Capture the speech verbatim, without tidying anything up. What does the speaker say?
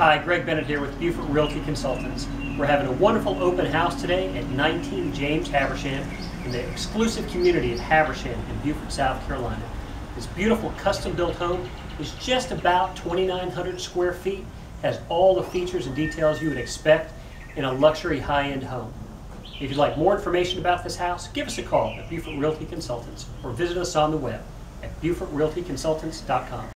Hi, Greg Bennett here with Beaufort Realty Consultants. We're having a wonderful open house today at nineteen James Habersham in the exclusive community of Habersham in Beaufort, South Carolina. This beautiful custom-built home is just about twenty-nine hundred square feet, has all the features and details you would expect in a luxury high-end home. If you'd like more information about this house, give us a call at Beaufort Realty Consultants or visit us on the web at Beaufort Realty Consultants dot com.